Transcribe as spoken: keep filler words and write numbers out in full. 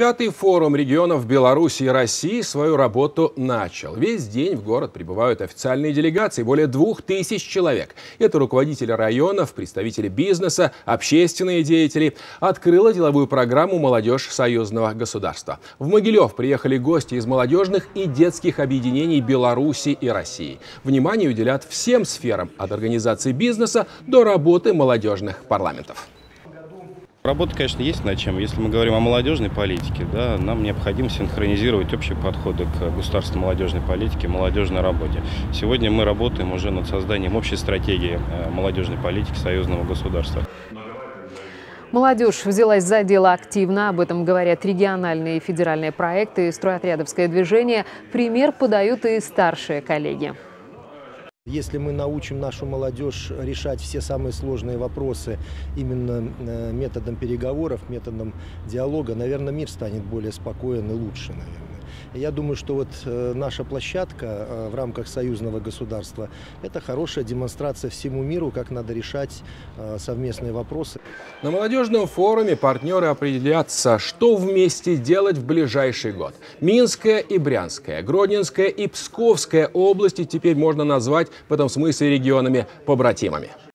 сорок пятый форум регионов Беларуси и России свою работу начал. Весь день в город прибывают официальные делегации, более двух тысяч человек. Это руководители районов, представители бизнеса, общественные деятели. Открыла деловую программу «Молодежь союзного государства». В Могилёв приехали гости из молодежных и детских объединений Беларуси и России. Внимание уделят всем сферам, от организации бизнеса до работы молодежных парламентов. Работа, конечно, есть над чем. Если мы говорим о молодежной политике, да, нам необходимо синхронизировать общие подходы к государственной молодежной политике, молодежной работе. Сегодня мы работаем уже над созданием общей стратегии молодежной политики союзного государства. Молодежь взялась за дело активно, об этом говорят региональные и федеральные проекты, стройотрядовское движение. Пример подают и старшие коллеги. Если мы научим нашу молодежь решать все самые сложные вопросы именно методом переговоров, методом диалога, наверное, мир станет более спокоен и лучше, наверное. Я думаю, что вот наша площадка в рамках союзного государства – это хорошая демонстрация всему миру, как надо решать совместные вопросы. На молодежном форуме партнеры определятся, что вместе делать в ближайший год. Минская и Брянская, Гродненская и Псковская области теперь можно назвать в этом смысле регионами-побратимами.